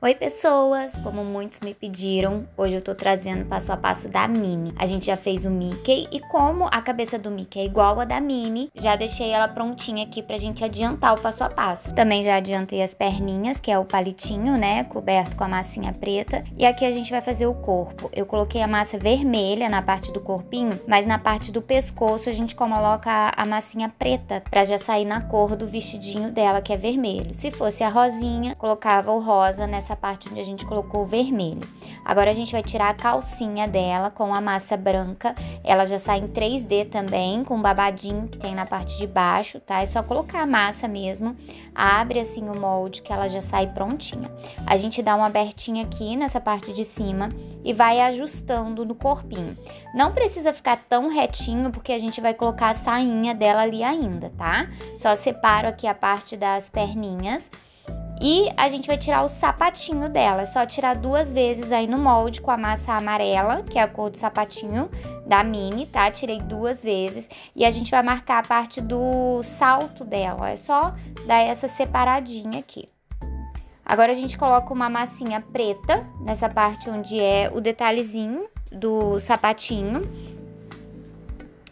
Oi pessoas, como muitos me pediram, hoje eu tô trazendo passo a passo da Minnie. A gente já fez o Mickey e como a cabeça do Mickey é igual a da Minnie, já deixei ela prontinha aqui pra gente adiantar o passo a passo. Também já adiantei as perninhas, que é o palitinho, né, coberto com a massinha preta. E aqui a gente vai fazer o corpo. Eu coloquei a massa vermelha na parte do corpinho, mas na parte do pescoço a gente coloca a massinha preta pra já sair na cor do vestidinho dela, que é vermelho. Se fosse a rosinha, colocava o rosa nessa parte onde a gente colocou o vermelho. Agora a gente vai tirar a calcinha dela com a massa branca. Ela já sai em 3D também, com um babadinho que tem na parte de baixo, tá? É só colocar a massa mesmo, abre assim o molde que ela já sai prontinha. A gente dá uma abertinha aqui nessa parte de cima e vai ajustando no corpinho. Não precisa ficar tão retinho, porque a gente vai colocar a sainha dela ali ainda, tá? Só separo aqui a parte das perninhas. E a gente vai tirar o sapatinho dela, é só tirar duas vezes aí no molde com a massa amarela, que é a cor do sapatinho da Minnie, tá? Tirei duas vezes e a gente vai marcar a parte do salto dela, é só dar essa separadinha aqui. Agora a gente coloca uma massinha preta nessa parte onde é o detalhezinho do sapatinho.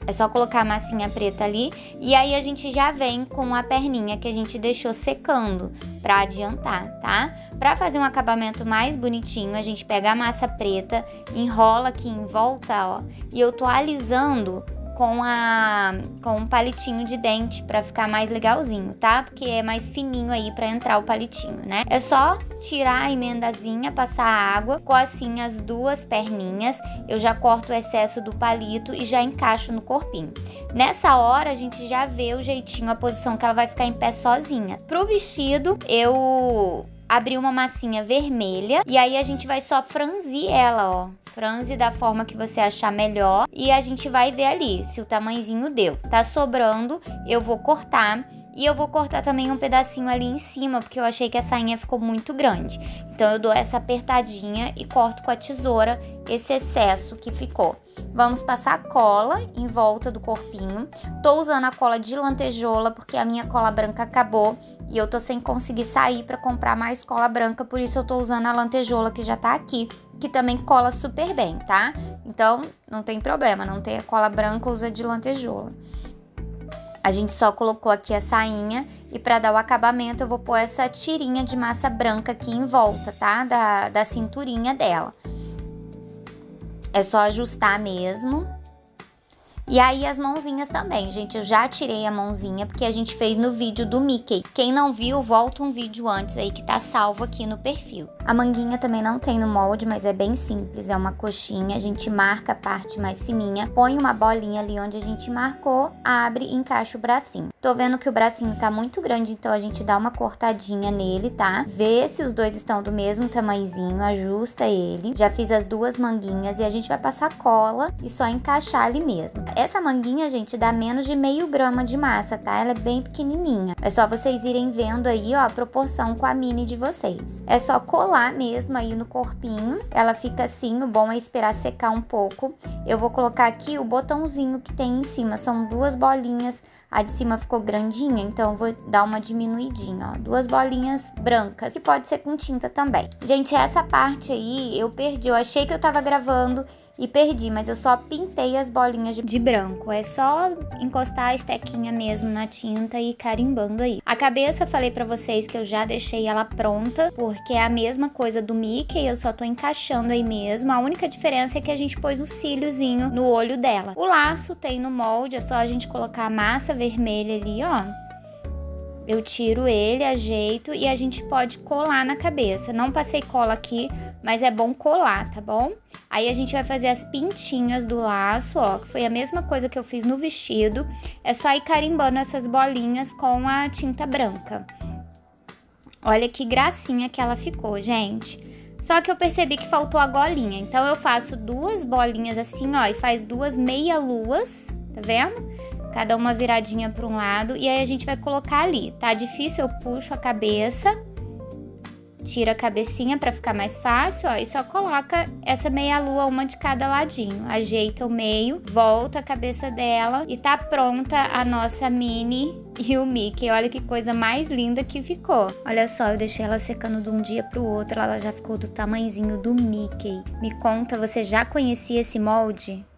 É só colocar a massinha preta ali e aí a gente já vem com a perninha que a gente deixou secando pra adiantar, tá? Pra fazer um acabamento mais bonitinho, a gente pega a massa preta, enrola aqui em volta, ó, e eu tô alisando com um palitinho de dente pra ficar mais legalzinho, tá? Porque é mais fininho aí pra entrar o palitinho, né? É só tirar a emendazinha, passar a água, cocinho as duas perninhas, eu já corto o excesso do palito e já encaixo no corpinho. Nessa hora a gente já vê o jeitinho, a posição que ela vai ficar em pé sozinha. Pro vestido, eu abri uma massinha vermelha e aí a gente vai só franzir ela, ó. Franze da forma que você achar melhor e a gente vai ver ali se o tamanhozinho deu. Tá sobrando, eu vou cortar e eu vou cortar também um pedacinho ali em cima, porque eu achei que a sainha ficou muito grande. Então eu dou essa apertadinha e corto com a tesoura esse excesso que ficou. Vamos passar cola em volta do corpinho. Tô usando a cola de lantejola porque a minha cola branca acabou e eu tô sem conseguir sair pra comprar mais cola branca, por isso eu tô usando a lantejola que já tá aqui, que também cola super bem, tá? Então, não tem problema, não tem a cola branca, usa de lantejola. A gente só colocou aqui a sainha e pra dar o acabamento eu vou pôr essa tirinha de massa branca aqui em volta, tá? Da cinturinha dela. É só ajustar mesmo. E aí as mãozinhas também, gente, eu já tirei a mãozinha porque a gente fez no vídeo do Mickey. Quem não viu, volta um vídeo antes aí que tá salvo aqui no perfil. A manguinha também não tem no molde, mas é bem simples, é uma coxinha, a gente marca a parte mais fininha, põe uma bolinha ali onde a gente marcou, abre e encaixa o bracinho. Tô vendo que o bracinho tá muito grande, então a gente dá uma cortadinha nele, tá? Vê se os dois estão do mesmo tamanhozinho, ajusta ele. Já fiz as duas manguinhas e a gente vai passar cola e só encaixar ali mesmo. Essa manguinha, gente, dá menos de meio grama de massa, tá? Ela é bem pequenininha. É só vocês irem vendo aí, ó, a proporção com a Minnie de vocês. É só colar mesmo aí no corpinho. Ela fica assim, o bom é esperar secar um pouco. Eu vou colocar aqui o botãozinho que tem em cima. São duas bolinhas. A de cima ficou grandinha, então eu vou dar uma diminuidinha, ó. Duas bolinhas brancas, que pode ser com tinta também. Gente, essa parte aí eu perdi. Eu achei que eu tava gravando e perdi, mas eu só pintei as bolinhas de branco. É só encostar a estequinha mesmo na tinta e ir carimbando aí. A cabeça, falei pra vocês que eu já deixei ela pronta, porque é a mesma coisa do Mickey, eu só tô encaixando aí mesmo. A única diferença é que a gente pôs o cíliozinho no olho dela. O laço tem no molde, é só a gente colocar a massa vermelha ali, ó. Eu tiro ele, ajeito e a gente pode colar na cabeça. Não passei cola aqui, mas é bom colar, tá bom? Aí a gente vai fazer as pintinhas do laço, ó, que foi a mesma coisa que eu fiz no vestido. É só ir carimbando essas bolinhas com a tinta branca. Olha que gracinha que ela ficou, gente. Só que eu percebi que faltou a golinha, então eu faço duas bolinhas assim, ó, e faz duas meia-luas, tá vendo? Cada uma viradinha para um lado e aí a gente vai colocar ali, tá? Difícil, eu puxo a cabeça Tira a cabecinha para ficar mais fácil, ó, e só coloca essa meia lua, uma de cada ladinho. Ajeita o meio, volta a cabeça dela e tá pronta a nossa Minnie e o Mickey. Olha que coisa mais linda que ficou. Olha só, eu deixei ela secando de um dia pro outro, ela já ficou do tamanhozinho do Mickey. Me conta, você já conhecia esse molde?